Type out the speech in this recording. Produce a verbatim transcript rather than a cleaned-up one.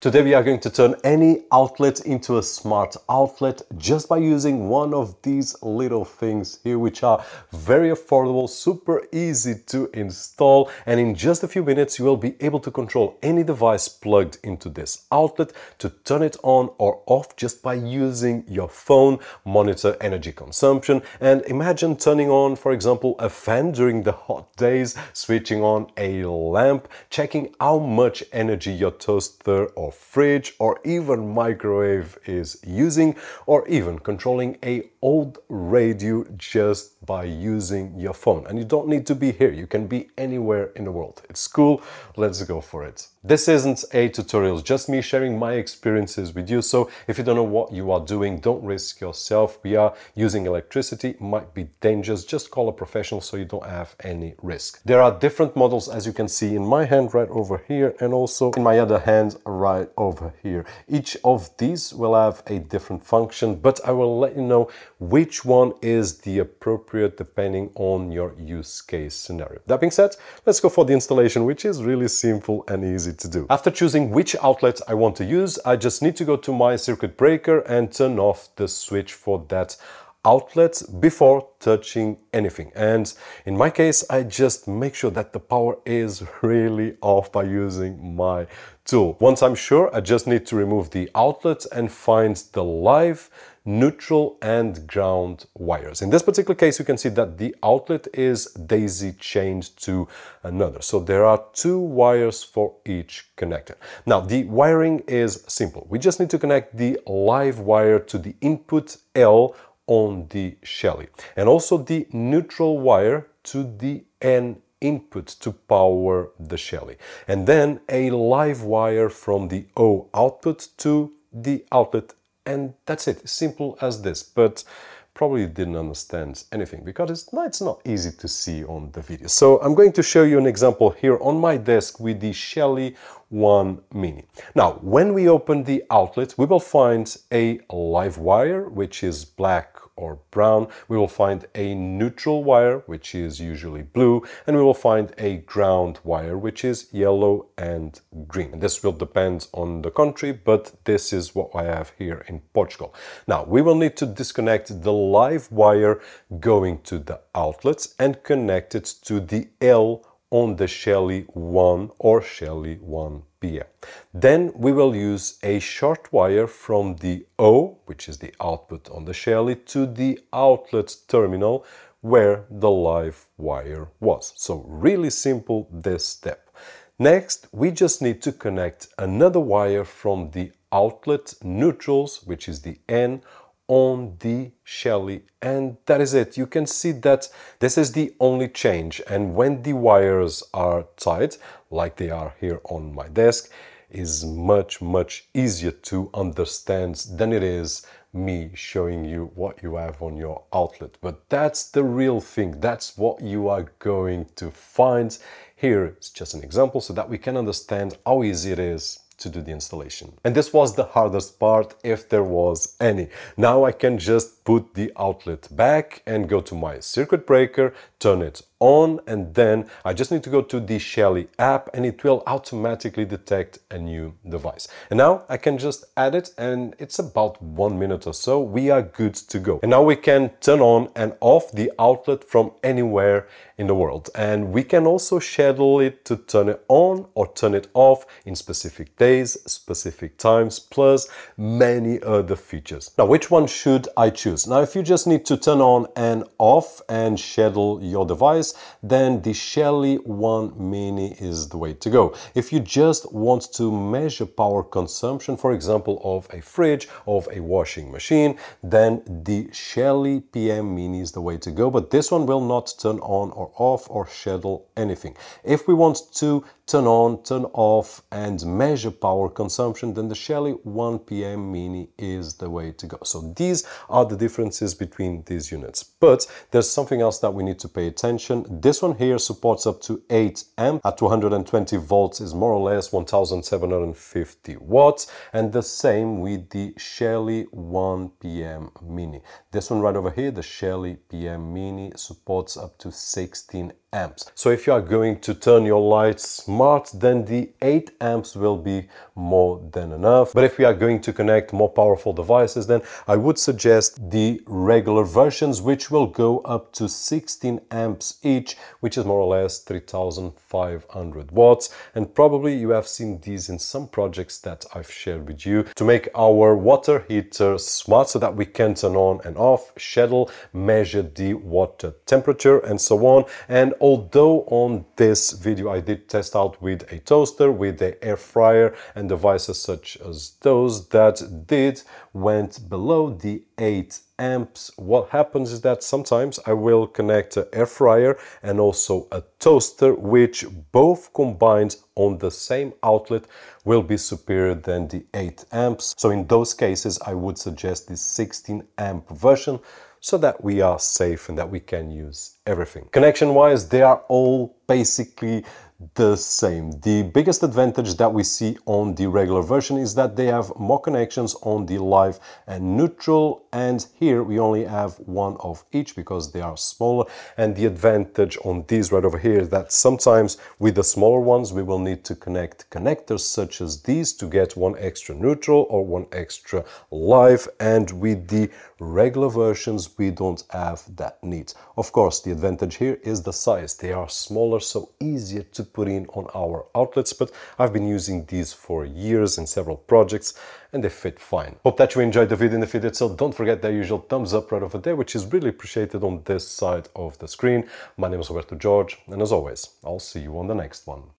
Today we are going to turn any outlet into a smart outlet just by using one of these little things here, which are very affordable, super easy to install, and in just a few minutes you will be able to control any device plugged into this outlet to turn it on or off just by using your phone, monitor energy consumption, and imagine turning on, for example, a fan during the hot days, switching on a lamp, checking how much energy your toaster or fridge or even microwave is using, or even controlling a old radio just by using your phone. And you don't need to be here, you can be anywhere in the world. It's cool, let's go for it. This isn't a tutorial, just me sharing my experiences with you, so if you don't know what you are doing, don't risk yourself. We are using electricity, might be dangerous, just call a professional so you don't have any risk. There are different models, as you can see in my hand right over here, and also in my other hand right over here. Each of these will have a different function, but I will let you know which one is the appropriate depending on your use case scenario. That being said, let's go for the installation, which is really simple and easy to do. After choosing which outlet I want to use, I just need to go to my circuit breaker and turn off the switch for that outlet before touching anything. And in my case, I just make sure that the power is really off by using my tool. Once I'm sure, I just need to remove the outlet and find the live, neutral and ground wires. In this particular case, you can see that the outlet is daisy chained to another. So there are two wires for each connector. Now, the wiring is simple. We just need to connect the live wire to the input L on the Shelly, and also the neutral wire to the N input to power the Shelly, and then a live wire from the O output to the outlet. And that's it, simple as this, but probably didn't understand anything because it's not, it's not easy to see on the video. So I'm going to show you an example here on my desk with the Shelly one Mini. Now, when we open the outlet, we will find a live wire, which is black or brown. We will find a neutral wire, which is usually blue, and we will find a ground wire, which is yellow and green. And this will depend on the country, but this is what I have here in Portugal. Now, we will need to disconnect the live wire going to the outlets and connect it to the L on the Shelly one or Shelly one P M. Then we will use a short wire from the O, which is the output on the Shelly, to the outlet terminal where the live wire was. So really simple this step. Next, we just need to connect another wire from the outlet neutrals, which is the N, on the Shelly, and that is it. You can see that this is the only change, and when the wires are tied, like they are here on my desk, is much, much easier to understand than it is me showing you what you have on your outlet. But that's the real thing, that's what you are going to find here. It's just an example so that we can understand how easy it is to do the installation. And this was the hardest part, if there was any. Now I can just put the outlet back and go to my circuit breaker, turn it on, and then I just need to go to the Shelly app and it will automatically detect a new device. And now I can just add it, and it's about one minute or so. We are good to go. And now we can turn on and off the outlet from anywhere in the world. And we can also schedule it to turn it on or turn it off in specific days, specific times, plus many other features. Now, which one should I choose? Now, if you just need to turn on and off and schedule your device, then the Shelly one Mini is the way to go. If you just want to measure power consumption, for example, of a fridge, of a washing machine, then the Shelly P M Mini is the way to go, but this one will not turn on or off or schedule anything. If we want to turn on, turn off and measure power consumption, then the Shelly one P M Mini is the way to go. So these are the differences between these units. But there's something else that we need to pay attention. This one here supports up to eight amps. At two hundred twenty volts is more or less one thousand seven hundred fifty watts. And the same with the Shelly one P M Mini. This one right over here, the Shelly P M Mini, supports up to sixteen amps. eight amps. So if you are going to turn your lights smart, then the eight amps will be more than enough. But if we are going to connect more powerful devices, then I would suggest the regular versions, which will go up to sixteen amps each, which is more or less three thousand five hundred watts. And probably you have seen these in some projects that I've shared with you to make our water heater smart so that we can turn on and off, schedule, measure the water temperature and so on. And although on this video I did test out with a toaster, with an air fryer and devices such as those that did went below the eight amps, what happens is that sometimes I will connect an air fryer and also a toaster, which both combined on the same outlet will be superior than the eight amps. So in those cases I would suggest the sixteen amp version, so that we are safe and that we can use everything. Connection wise, they are all basically the same. The biggest advantage that we see on the regular version is that they have more connections on the live and neutral, and here we only have one of each because they are smaller. And the advantage on these right over here is that sometimes with the smaller ones we will need to connect connectors such as these to get one extra neutral or one extra live, and with the regular versions we don't have that need. Of course, the advantage here is the size. They are smaller, so easier to put in on our outlets, but I've been using these for years in several projects and they fit fine. Hope that you enjoyed the video. In the video itself, don't forget the usual thumbs up right over there, which is really appreciated on this side of the screen. My name is Roberto George, and as always, I'll see you on the next one.